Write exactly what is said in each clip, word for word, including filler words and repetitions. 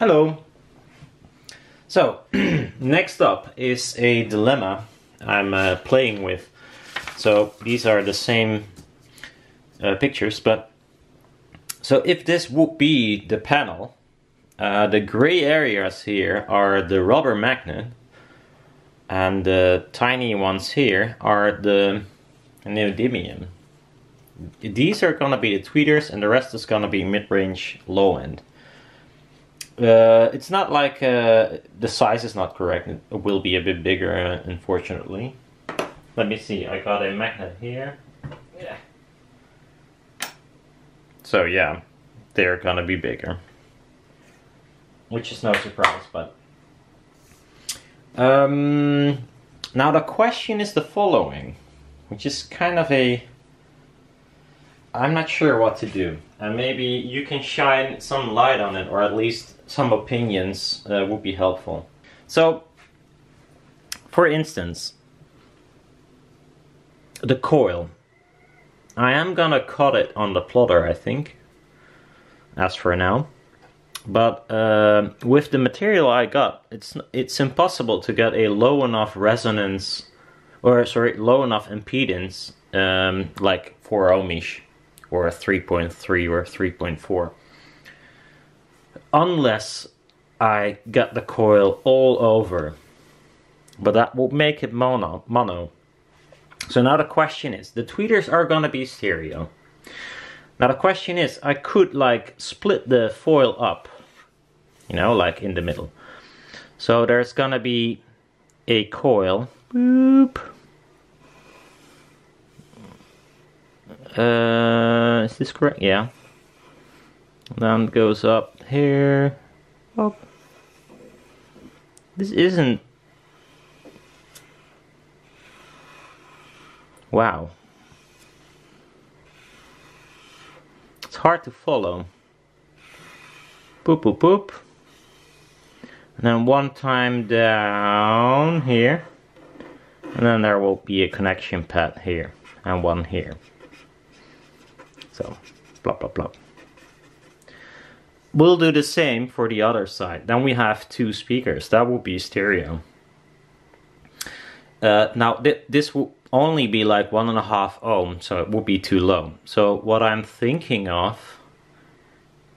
Hello. So next up is a dilemma I'm uh, playing with. So these are the same uh, pictures, but so if this would be the panel, uh, the gray areas here are the rubber magnet, and the tiny ones here are the neodymium. These are gonna be the tweeters, and the rest is gonna be mid-range, low-end. Uh, it's not like uh, the size is not correct. It will be a bit bigger, uh, unfortunately. Let me see. I got a magnet here. Yeah. So yeah, they're gonna be bigger, which is no surprise. But um, now the question is the following, which is kind of a I'm not sure what to do, and maybe you can shine some light on it, or at least some opinions uh, would be helpful. So, for instance, the coil. I am gonna cut it on the plotter, I think, as for now. But uh, with the material I got, it's it's impossible to get a low enough resonance, or sorry, low enough impedance, um, like four ohmish. Or a three point three or three point four, unless I got the coil all over, but that will make it mono. mono. So now the question is, the tweeters are gonna be stereo. Now the question is, I could like split the foil up, you know, like in the middle. So there's gonna be a coil, boop. Uh, is this correct? Yeah. Then it goes up here. Up. This isn't. Wow. It's hard to follow. Boop, boop, boop. And then one time down here. And then there will be a connection pad here. And one here. So, plop, plop, plop. We'll do the same for the other side. Then we have two speakers. That will be stereo. Uh, now, th this will only be like one and a half ohm, so it will be too low. So what I'm thinking of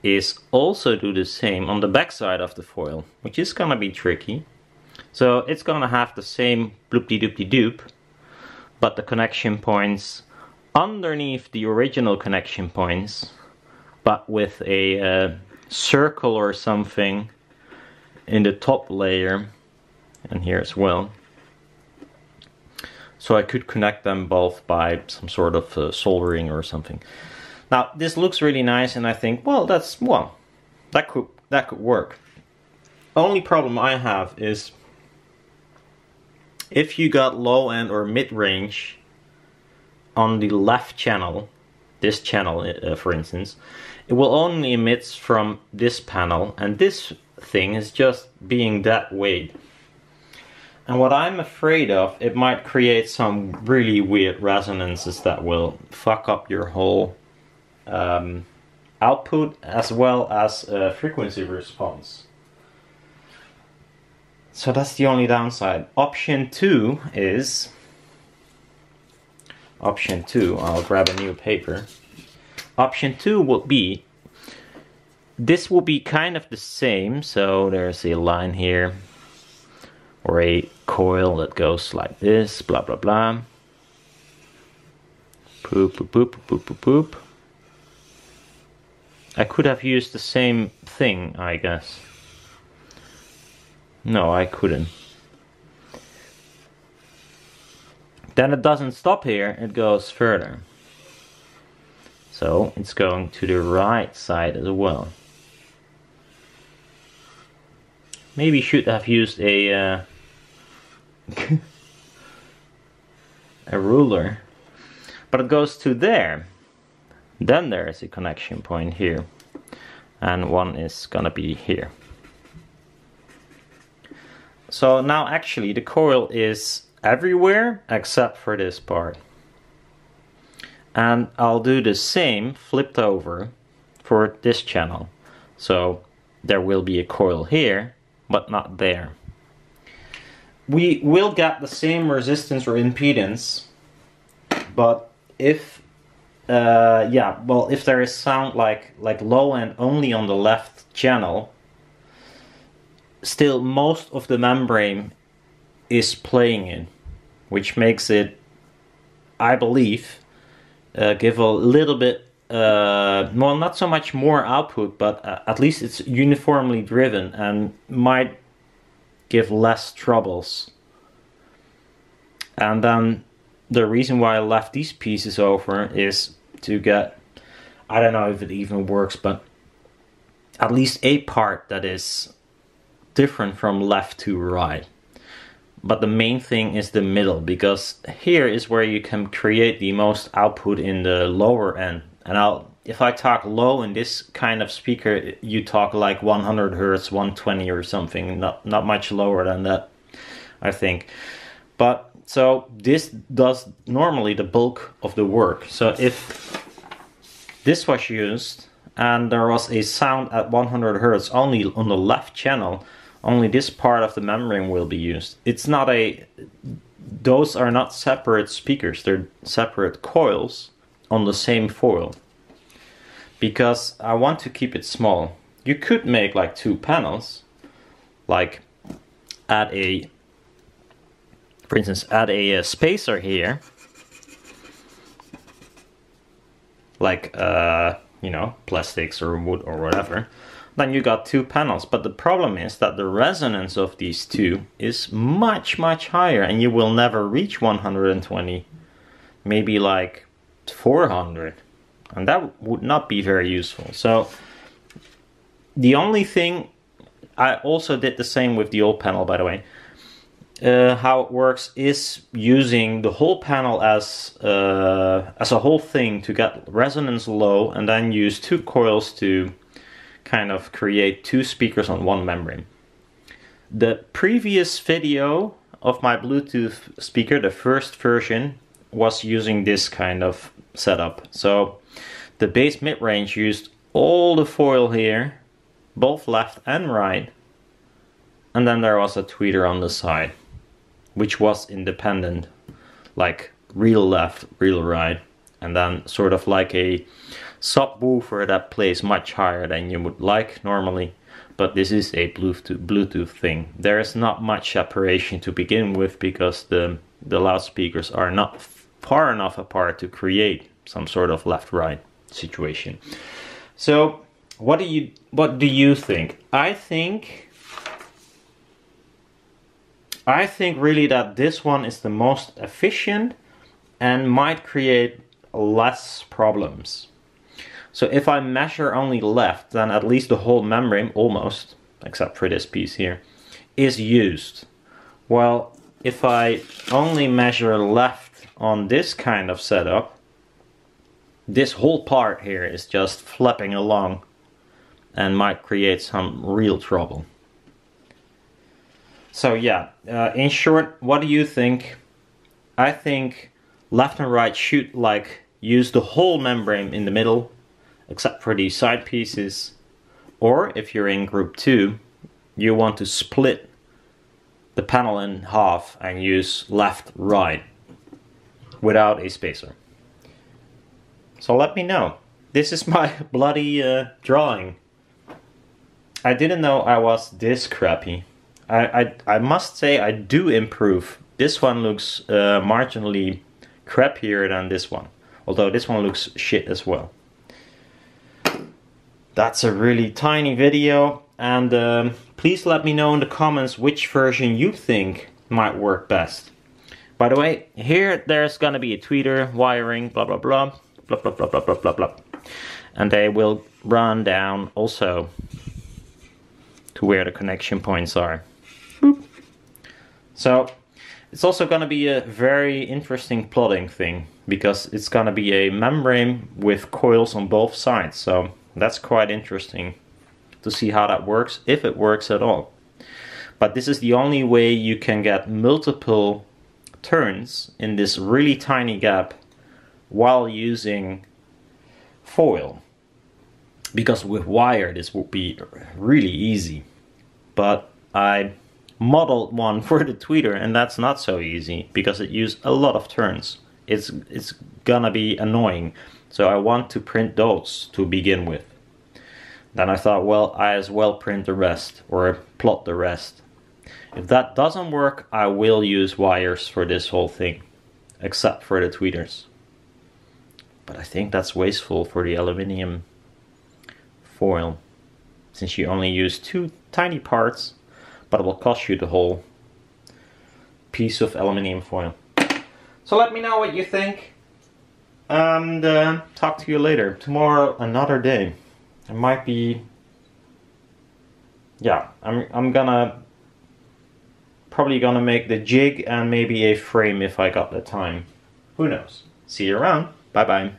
is also do the same on the back side of the foil, which is gonna be tricky. So it's gonna have the same bloop-de-doop-de-doop, but the connection points underneath the original connection points, but with a uh, circle or something in the top layer, and here as well. So I could connect them both by some sort of uh, soldering or something. Now this looks really nice, and I think, well, that's well, that could that could work. Only problem I have is if you got low end or mid range on the left channel, this channel uh, for instance, it will only emit from this panel, and this thing is just being that weighed. And what I'm afraid of, it might create some really weird resonances that will fuck up your whole um, output as well as uh, frequency response. So that's the only downside. Option two is Option two, I'll grab a new paper. Option two will be, this will be kind of the same, so there's a line here, or a coil that goes like this, blah blah blah. Poop, poop, poop, poop, poop, poop. I could have used the same thing, I guess. No, I couldn't. Then it doesn't stop here, it goes further. So it's going to the right side as well. Maybe should have used a uh, a ruler. But it goes to there. Then there is a connection point here. And one is gonna be here. So now actually the coil is everywhere except for this part, and I'll do the same flipped over for this channel. So there will be a coil here, but not there. We will get the same resistance or impedance, but if uh, yeah, well, if there is sound like like low end only on the left channel, still most of the membrane is playing in, which makes it, I believe, uh, give a little bit Uh, well, not so much more output, but uh, at least it's uniformly driven and might give less troubles. And then the reason why I left these pieces over is to get, I don't know if it even works, but at least a part that is different from left to right. But the main thing is the middle, because here is where you can create the most output in the lower end. And I'll, if I talk low in this kind of speaker, you talk like one hundred hertz, one twenty or something, not, not much lower than that, I think. But so this does normally the bulk of the work. So if this was used and there was a sound at one hundred hertz only on the left channel, only this part of the membrane will be used. It's not a, those are not separate speakers, they're separate coils on the same foil, because I want to keep it small. You could make like two panels, like add a, for instance, add a, a spacer here, like uh, you know, plastics or wood or whatever. Then you got two panels, but the problem is that the resonance of these two is much much higher, and you will never reach one hundred twenty, maybe like four hundred, and that would not be very useful. So the only thing, I also did the same with the old panel, by the way, uh, how it works is using the whole panel as uh, as a whole thing to get resonance low, and then use two coils to kind of create two speakers on one membrane. The previous video of my Bluetooth speaker, the first version, was using this kind of setup. So the bass mid-range used all the foil here, both left and right, and then there was a tweeter on the side, which was independent, like real left, real right, and then sort of like a subwoofer that plays much higher than you would like normally. But this is a Bluetooth, Bluetooth thing. There is not much separation to begin with, because the, the loudspeakers are not far enough apart to create some sort of left-right situation. So what do you what do you think? I think I think really that this one is the most efficient and might create less problems. So if I measure only left, then at least the whole membrane, almost, except for this piece here, is used. Well, if I only measure left on this kind of setup, this whole part here is just flapping along and might create some real trouble. So yeah, uh, in short, what do you think? I think left and right should like use the whole membrane in the middle, except for these side pieces. Or if you're in group two, you want to split the panel in half and use left, right, without a spacer. So let me know. This is my bloody uh, drawing. I didn't know I was this crappy. I, I, I must say I do improve. This one looks uh, marginally crappier than this one. Although this one looks shit as well. That's a really tiny video, and um, please let me know in the comments which version you think might work best. By the way, here there's gonna be a tweeter, wiring, blah blah blah, blah blah blah blah blah blah blah, and they will run down also to where the connection points are. Boop. So it's also gonna be a very interesting plotting thing, because it's gonna be a membrane with coils on both sides. So that's quite interesting to see how that works, if it works at all. But this is the only way you can get multiple turns in this really tiny gap while using foil. because with wire this would be really easy, but I modeled one for the tweeter and that's not so easy because it used a lot of turns. It's, it's gonna be annoying, so I want to print those to begin with. Then I thought, well, I as well print the rest or plot the rest. If that doesn't work, I will use wires for this whole thing, except for the tweeters. But I think that's wasteful for the aluminium foil, since you only use two tiny parts, but it will cost you the whole piece of aluminium foil. So let me know what you think, and uh, talk to you later. Tomorrow, another day. It might be, yeah, I'm, I'm gonna, probably gonna make the jig and maybe a frame if I got the time. Who knows? See you around. Bye bye.